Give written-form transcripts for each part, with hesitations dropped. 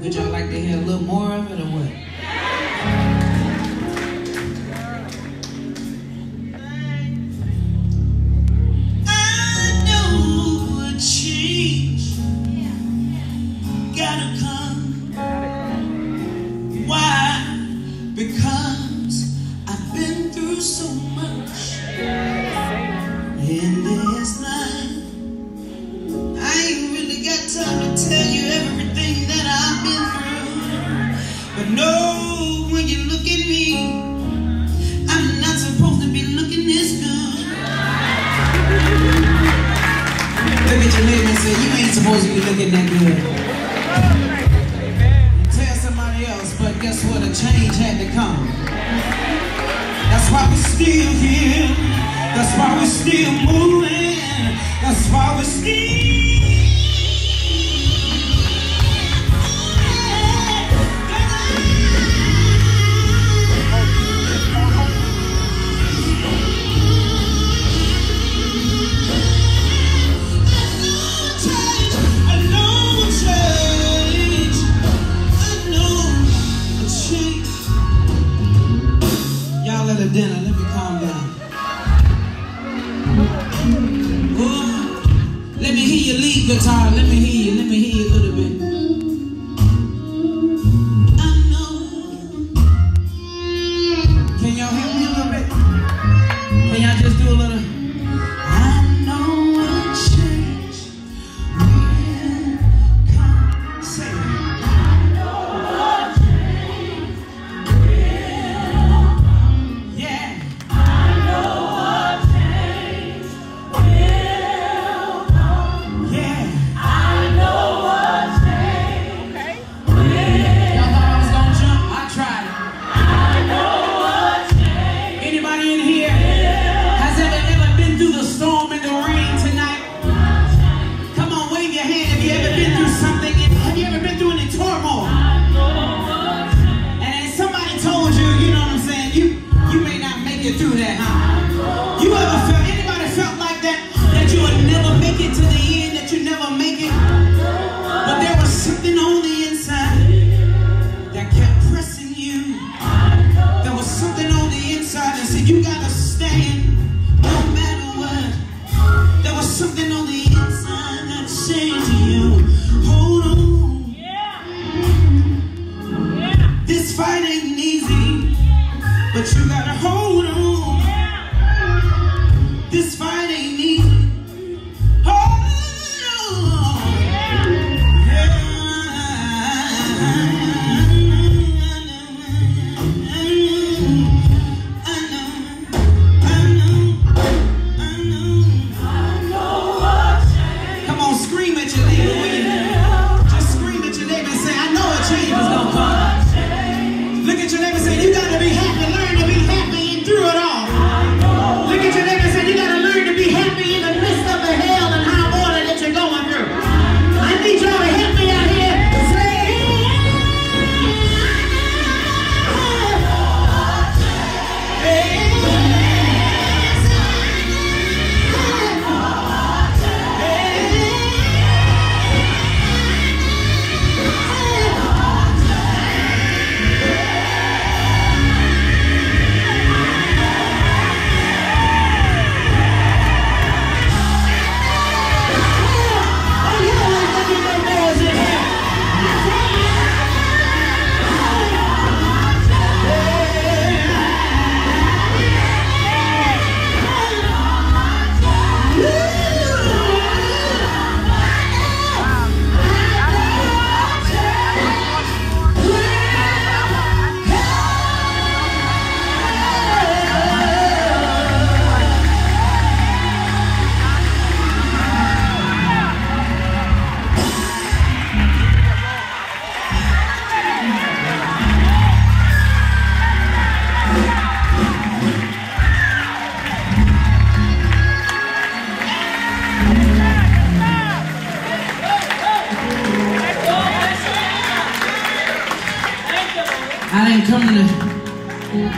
Would y'all like to hear a little more of it or what?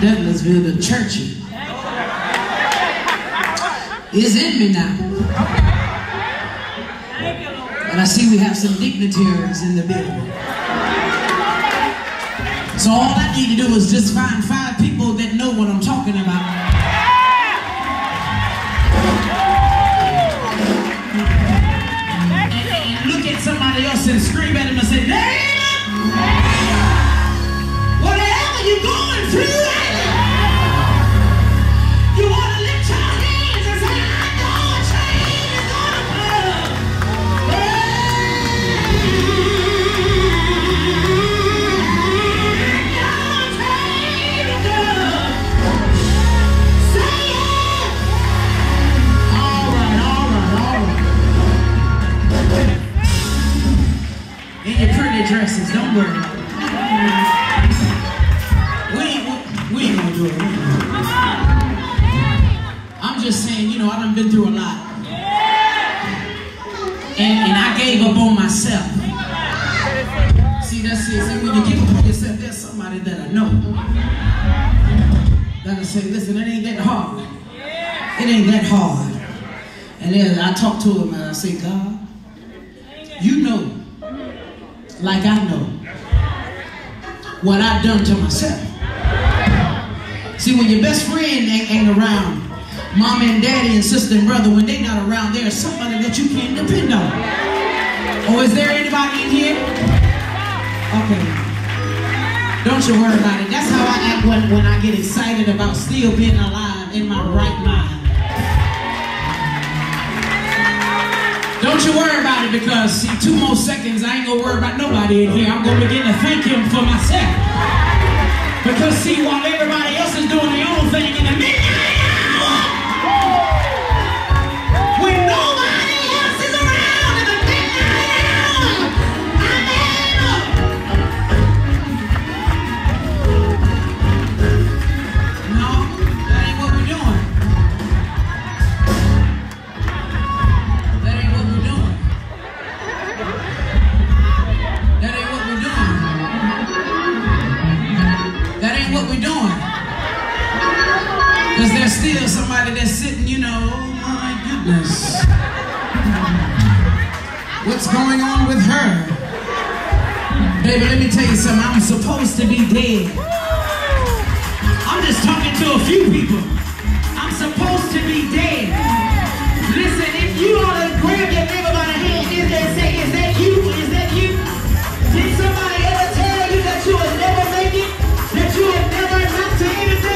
Douglasville, the churchy is in me now, and I see we have some dignitaries in the building. So all I need to do is just find 5 people that know what I'm talking about. Yeah. Look at somebody else and scream at him and say, David, whatever you're going through, dresses, don't worry. We ain't gonna do it. I'm just saying, you know, I done been through a lot. And I gave up on myself. See, that's it. See, when you give up on yourself, there's somebody that I know that'll say, listen, it ain't that hard. It ain't that hard. And then I talk to him and I say, God, you know, like I know what I've done to myself. See, when your best friend ain't around, mom and daddy and sister and brother, when they're not around, there's somebody that you can't depend on. Oh, is there anybody in here? Okay. Don't you worry about it. That's how I act when I get excited about still being alive in my right mind. Don't you worry about it, because see, 2 more seconds, I ain't gonna worry about nobody in here. I'm gonna begin to thank him for myself. Because see, while everybody else is doing their own thing in the midnight hour, when nobody else is around in the midnight hour, I'm in. No, that ain't what we're doing. Because there's still somebody that's sitting, you know, oh my goodness, what's going on with her? Baby, let me tell you something, I'm supposed to be dead. I'm just talking to a few people. I'm supposed to be dead. Listen, if you ought to grab your neighbor by the hand and say, is that you? Is that you? Did somebody ever tell you that you would never make it? That you would never amount to anything?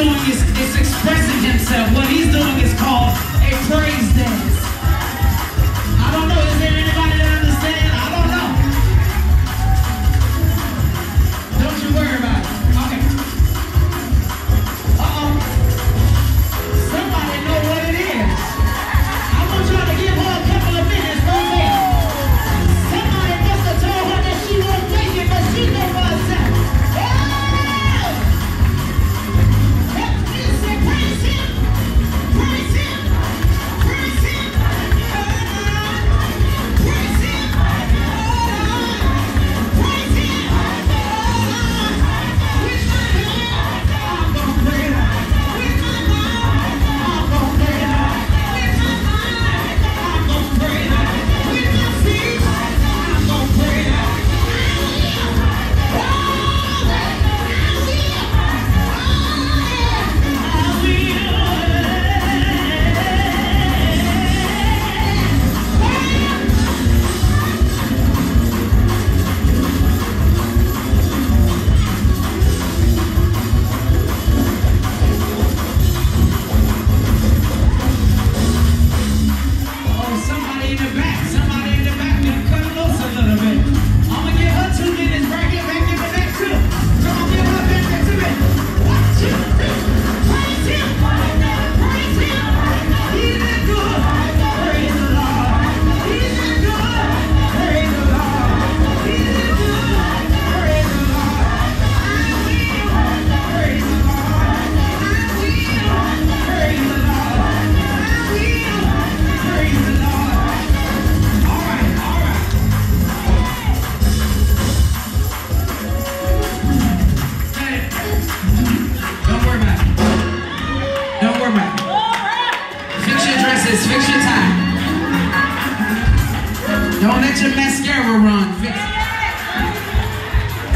It's expressing himself. What he's doing is called a praise dance. I don't know. Is there anybody that understands? I don't know. Don't you worry about it. Okay. Uh-oh. Somebody know what it is. I want y'all to give her a couple of minutes right there. Somebody must have told her that she won't make it, but she know for herself. Praise him! Praise him! Praise him!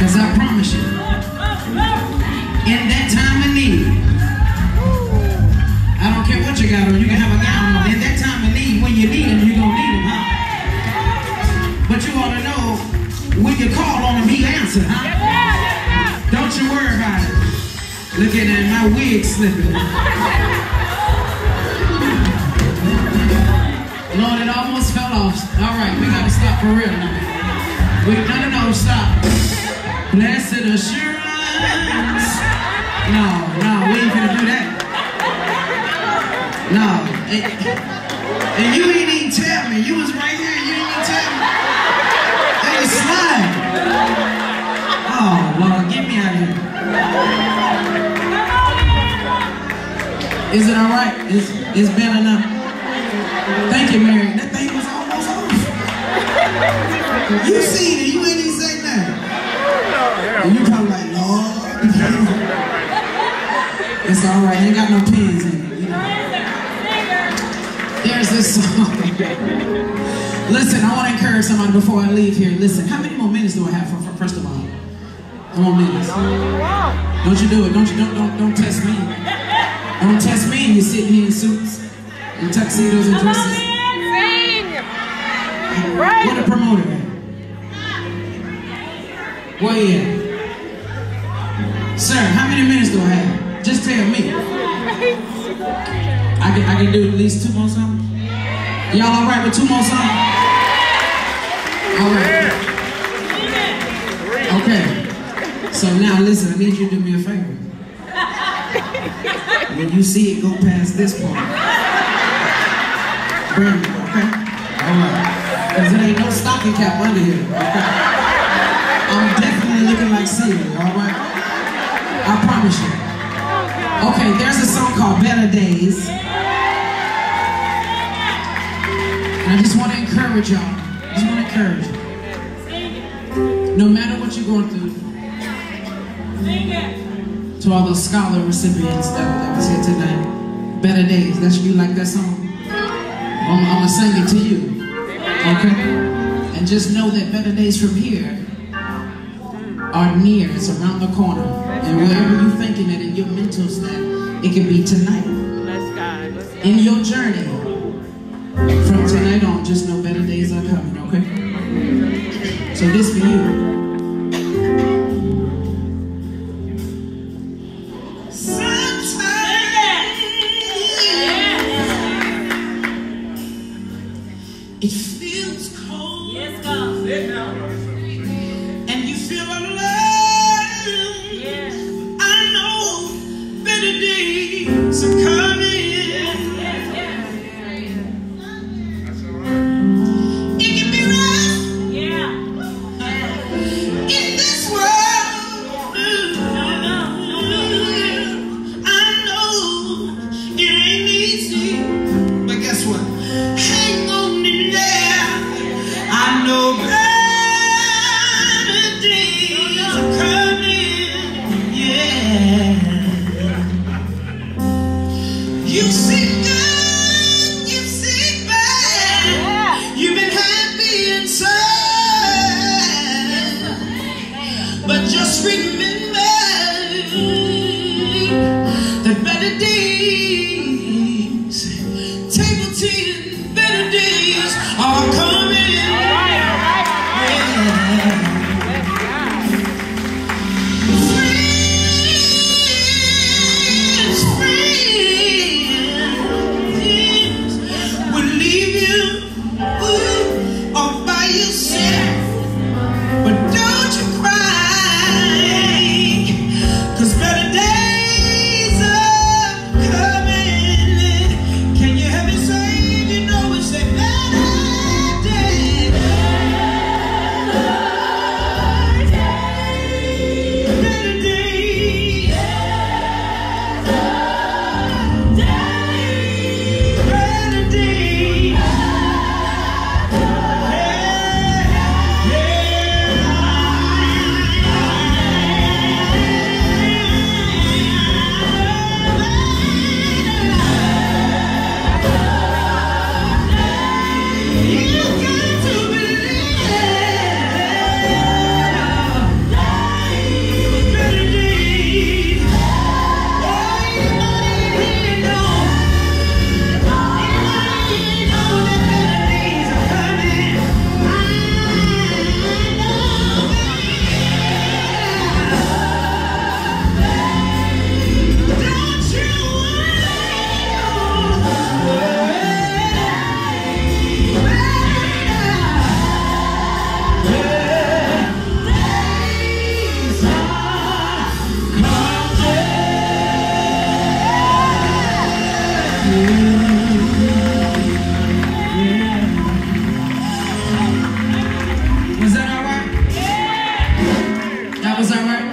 Because I promise you, in that time of need, I don't care what you got on, you can have a gown on. In that time of need, when you need him, you're going to need him, huh? But you ought to know, when you call on him, he answered, huh? Don't you worry about it. Look at that, my wig slipping. Lord, it almost fell off. All right, we got to stop for real now. No, stop. Blessed assurance. No, we ain't gonna do that. No. And you ain't even tell me. You was right here and you didn't even tell me. That is slime. Oh, Lord, get me out of here. Is it all right? It's bad enough. Thank you, Mary. That thing was almost over. You see it. And you probably like, Lord, it's all right, ain't got no pins in it, you know. There's this song. Listen, I want to encourage someone before I leave here. Listen, how many more minutes do I have for first of all? Come on, minutes. Don't you do it. Don't test me. Don't test me and you're sitting here in suits and tuxedos and dresses. What a promoter. Where you at? Sir, how many minutes do I have? Just tell me. I can do at least two more songs? Y'all all right with two more songs? All right. Okay. So now listen, I need you to do me a favor. When you see it go past this point, bring me, okay? All right. Because there ain't no stocking cap under here, okay? I'm definitely looking like Celia, all right? I promise you. Okay, there's a song called Better Days. And I just want to encourage y'all. Just want to encourage you. No matter what you're going through, to all those scholar recipients that was here tonight, Better Days. That's you like that song? I'm going to sing it to you. Okay? And just know that better days from here are near. It's around the corner. And wherever you're thinking it in your mental state, it can be tonight. In your journey, from tonight on, just know better days are coming, okay? So this for you. Cause better days are coming. That was our word?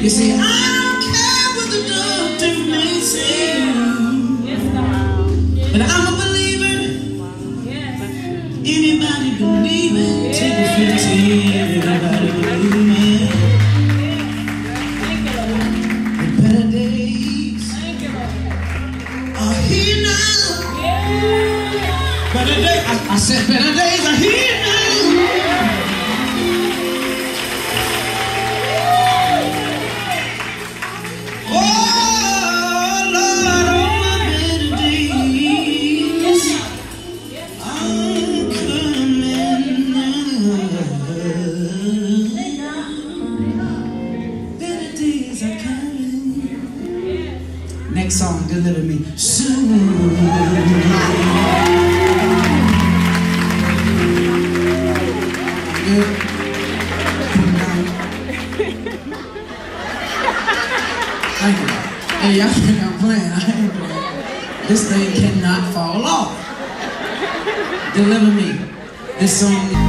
You see, I don't care what the doctor may say, but I'm a believer. Anybody believe it? Take a 15, everybody believe it. The better days are here now. Better days, I said better days are here now. Next song, deliver me soon. Thank you. Hey, y'all think I'm playing? I ain't playing. This thing cannot fall off. Deliver me. This song.